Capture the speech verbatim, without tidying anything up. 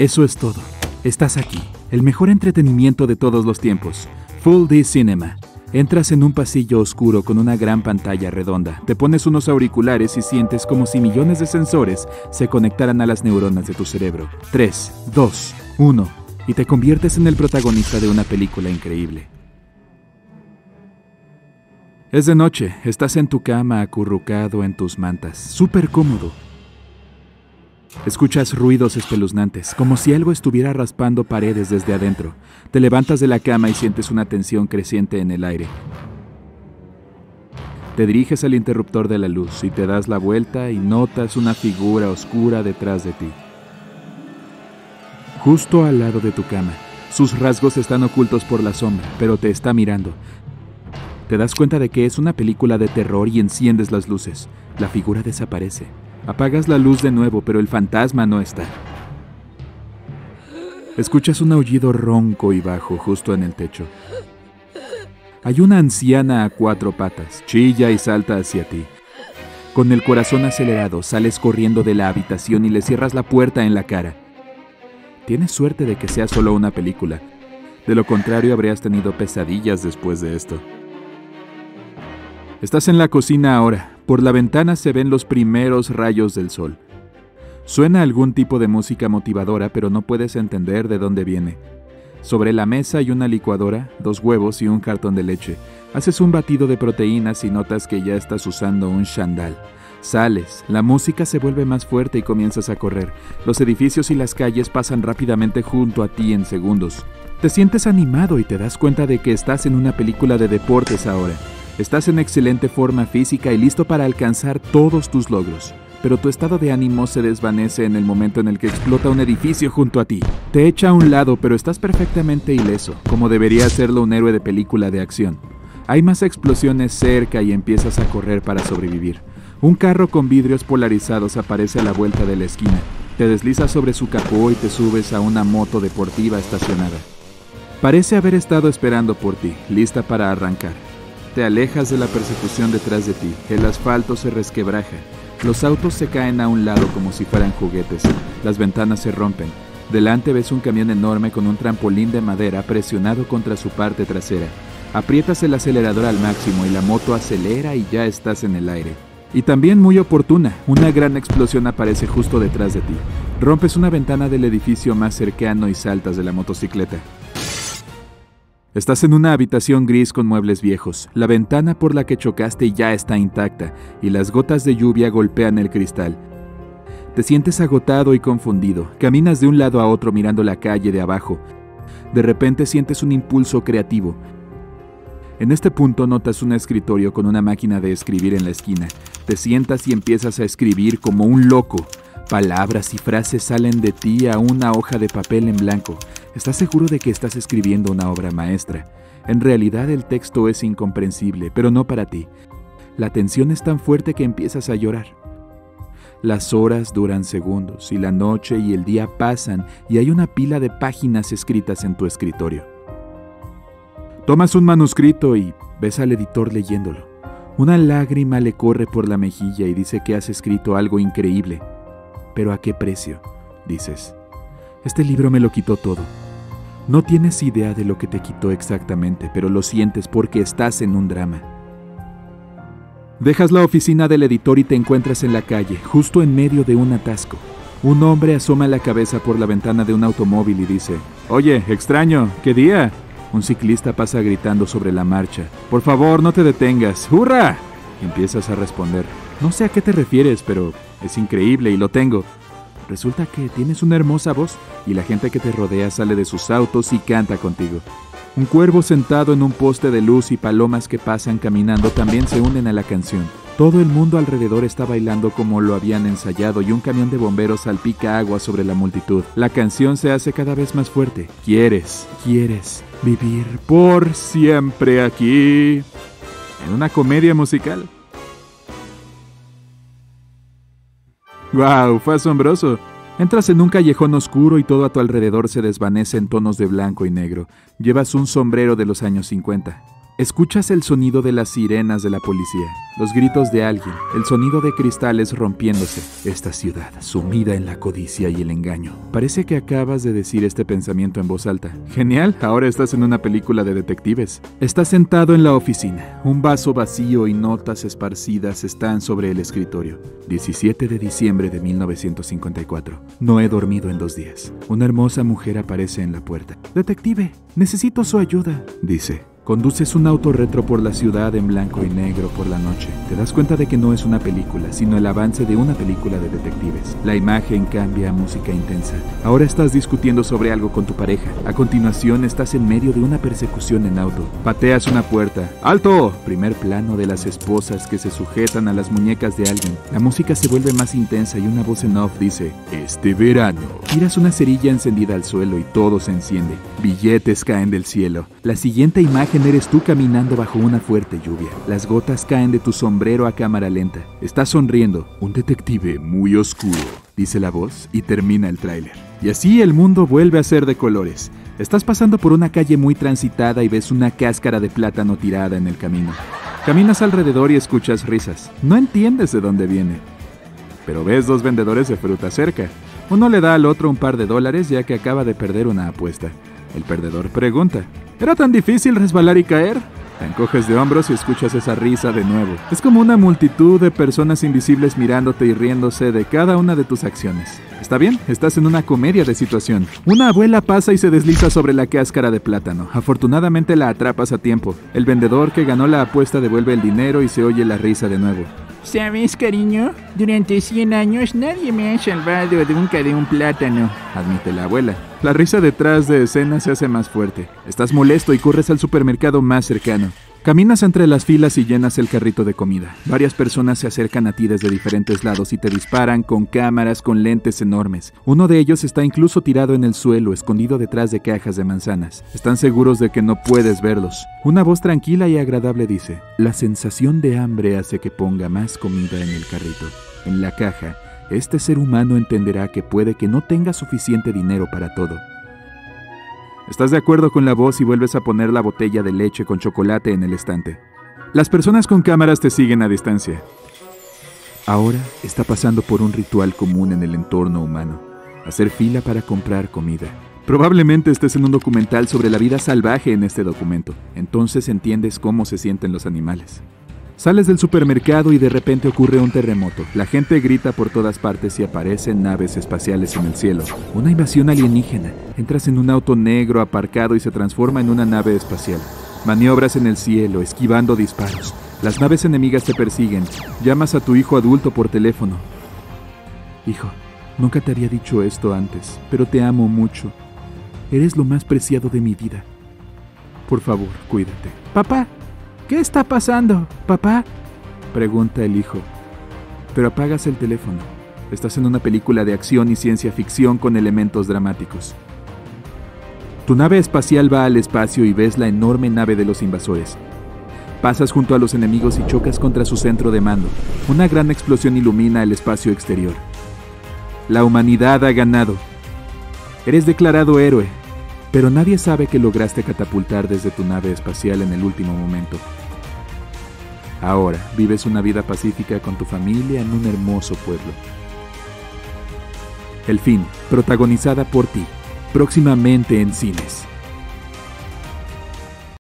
Eso es todo. Estás aquí. El mejor entretenimiento de todos los tiempos. Full D Cinema. Entras en un pasillo oscuro con una gran pantalla redonda. Te pones unos auriculares y sientes como si millones de sensores se conectaran a las neuronas de tu cerebro. tres, dos, uno. Y te conviertes en el protagonista de una película increíble. Es de noche. Estás en tu cama acurrucado en tus mantas. Súper cómodo. Escuchas ruidos espeluznantes, como si algo estuviera raspando paredes desde adentro. Te levantas de la cama y sientes una tensión creciente en el aire. Te diriges al interruptor de la luz y te das la vuelta y notas una figura oscura detrás de ti. Justo al lado de tu cama. Sus rasgos están ocultos por la sombra, pero te está mirando. Te das cuenta de que es una película de terror y enciendes las luces. La figura desaparece. Apagas la luz de nuevo, pero el fantasma no está. Escuchas un aullido ronco y bajo justo en el techo. Hay una anciana a cuatro patas, chilla y salta hacia ti. Con el corazón acelerado, sales corriendo de la habitación y le cierras la puerta en la cara. Tienes suerte de que sea solo una película. De lo contrario, habrías tenido pesadillas después de esto. Estás en la cocina ahora. Por la ventana se ven los primeros rayos del sol. Suena algún tipo de música motivadora, pero no puedes entender de dónde viene. Sobre la mesa hay una licuadora, dos huevos y un cartón de leche. Haces un batido de proteínas y notas que ya estás usando un chandal. Sales, la música se vuelve más fuerte y comienzas a correr. Los edificios y las calles pasan rápidamente junto a ti en segundos. Te sientes animado y te das cuenta de que estás en una película de deportes ahora. Estás en excelente forma física y listo para alcanzar todos tus logros, pero tu estado de ánimo se desvanece en el momento en el que explota un edificio junto a ti. Te echa a un lado, pero estás perfectamente ileso, como debería hacerlo un héroe de película de acción. Hay más explosiones cerca y empiezas a correr para sobrevivir. Un carro con vidrios polarizados aparece a la vuelta de la esquina. Te deslizas sobre su capó y te subes a una moto deportiva estacionada. Parece haber estado esperando por ti, lista para arrancar. Te alejas de la persecución detrás de ti. El asfalto se resquebraja. Los autos se caen a un lado como si fueran juguetes. Las ventanas se rompen. Delante ves un camión enorme con un trampolín de madera presionado contra su parte trasera. Aprietas el acelerador al máximo y la moto acelera y ya estás en el aire. Y también muy oportuna, una gran explosión aparece justo detrás de ti. Rompes una ventana del edificio más cercano y saltas de la motocicleta. Estás en una habitación gris con muebles viejos. La ventana por la que chocaste ya está intacta y las gotas de lluvia golpean el cristal. Te sientes agotado y confundido. Caminas de un lado a otro mirando la calle de abajo. De repente sientes un impulso creativo. En este punto notas un escritorio con una máquina de escribir en la esquina. Te sientas y empiezas a escribir como un loco. Palabras y frases salen de ti a una hoja de papel en blanco. Estás seguro de que estás escribiendo una obra maestra. En realidad el texto es incomprensible, pero no para ti. La tensión es tan fuerte que empiezas a llorar. Las horas duran segundos y la noche y el día pasan y hay una pila de páginas escritas en tu escritorio. Tomas un manuscrito y ves al editor leyéndolo. Una lágrima le corre por la mejilla y dice que has escrito algo increíble. ¿Pero a qué precio?, dices. Este libro me lo quitó todo. No tienes idea de lo que te quitó exactamente, pero lo sientes porque estás en un drama. Dejas la oficina del editor y te encuentras en la calle, justo en medio de un atasco. Un hombre asoma la cabeza por la ventana de un automóvil y dice, «Oye, extraño, ¿qué día?». Un ciclista pasa gritando sobre la marcha, «Por favor, no te detengas, ¡hurra!». Empiezas a responder, «No sé a qué te refieres, pero es increíble y lo tengo». Resulta que tienes una hermosa voz y la gente que te rodea sale de sus autos y canta contigo. Un cuervo sentado en un poste de luz y palomas que pasan caminando también se unen a la canción. Todo el mundo alrededor está bailando como lo habían ensayado y un camión de bomberos salpica agua sobre la multitud. La canción se hace cada vez más fuerte. Quieres, quieres vivir por siempre aquí. En una comedia musical. ¡Wow! Fue asombroso. Entras en un callejón oscuro y todo a tu alrededor se desvanece en tonos de blanco y negro. Llevas un sombrero de los años cincuenta. Escuchas el sonido de las sirenas de la policía, los gritos de alguien, el sonido de cristales rompiéndose. Esta ciudad, sumida en la codicia y el engaño. Parece que acabas de decir este pensamiento en voz alta. Genial, ahora estás en una película de detectives. Estás sentado en la oficina. Un vaso vacío y notas esparcidas están sobre el escritorio. diecisiete de diciembre de mil novecientos cincuenta y cuatro. No he dormido en dos días. Una hermosa mujer aparece en la puerta. «Detective, necesito su ayuda», dice. Conduces un auto retro por la ciudad en blanco y negro por la noche. Te das cuenta de que no es una película, sino el avance de una película de detectives. La imagen cambia a música intensa. Ahora estás discutiendo sobre algo con tu pareja. A continuación estás en medio de una persecución en auto. Pateas una puerta. ¡Alto! Primer plano de las esposas que se sujetan a las muñecas de alguien. La música se vuelve más intensa y una voz en off dice: «Este verano». Tiras una cerilla encendida al suelo y todo se enciende. Billetes caen del cielo. La siguiente imagen eres tú caminando bajo una fuerte lluvia. Las gotas caen de tu sombrero a cámara lenta. Estás sonriendo. «Un detective muy oscuro», dice la voz y termina el tráiler. Y así el mundo vuelve a ser de colores. Estás pasando por una calle muy transitada y ves una cáscara de plátano tirada en el camino. Caminas alrededor y escuchas risas. No entiendes de dónde viene. Pero ves dos vendedores de fruta cerca. Uno le da al otro un par de dólares ya que acaba de perder una apuesta. El perdedor pregunta: «¿Era tan difícil resbalar y caer?». Te encoges de hombros y escuchas esa risa de nuevo. Es como una multitud de personas invisibles mirándote y riéndose de cada una de tus acciones. Está bien, estás en una comedia de situación. Una abuela pasa y se desliza sobre la cáscara de plátano. Afortunadamente la atrapas a tiempo. El vendedor que ganó la apuesta devuelve el dinero y se oye la risa de nuevo. «¿Sabes, cariño? Durante cien años nadie me ha salvado nunca de un plátano», admite la abuela. La risa detrás de escena se hace más fuerte. Estás molesto y corres al supermercado más cercano. Caminas entre las filas y llenas el carrito de comida. Varias personas se acercan a ti desde diferentes lados y te disparan con cámaras con lentes enormes. Uno de ellos está incluso tirado en el suelo, escondido detrás de cajas de manzanas. Están seguros de que no puedes verlos. Una voz tranquila y agradable dice: «La sensación de hambre hace que ponga más comida en el carrito. En la caja, este ser humano entenderá que puede que no tenga suficiente dinero para todo». Estás de acuerdo con la voz y vuelves a poner la botella de leche con chocolate en el estante. Las personas con cámaras te siguen a distancia. Ahora está pasando por un ritual común en el entorno humano: hacer fila para comprar comida. Probablemente estés en un documental sobre la vida salvaje en este documento. Entonces entiendes cómo se sienten los animales. Sales del supermercado y de repente ocurre un terremoto. La gente grita por todas partes y aparecen naves espaciales en el cielo. Una invasión alienígena. Entras en un auto negro aparcado y se transforma en una nave espacial. Maniobras en el cielo, esquivando disparos. Las naves enemigas te persiguen. Llamas a tu hijo adulto por teléfono. «Hijo, nunca te había dicho esto antes, pero te amo mucho. Eres lo más preciado de mi vida. Por favor, cuídate». «Papá, ¿qué está pasando, papá?», pregunta el hijo. Pero apagas el teléfono. Estás en una película de acción y ciencia ficción con elementos dramáticos. Tu nave espacial va al espacio y ves la enorme nave de los invasores. Pasas junto a los enemigos y chocas contra su centro de mando. Una gran explosión ilumina el espacio exterior. La humanidad ha ganado. Eres declarado héroe, pero nadie sabe que lograste catapultar desde tu nave espacial en el último momento. Ahora vives una vida pacífica con tu familia en un hermoso pueblo. El fin, protagonizada por ti, próximamente en cines.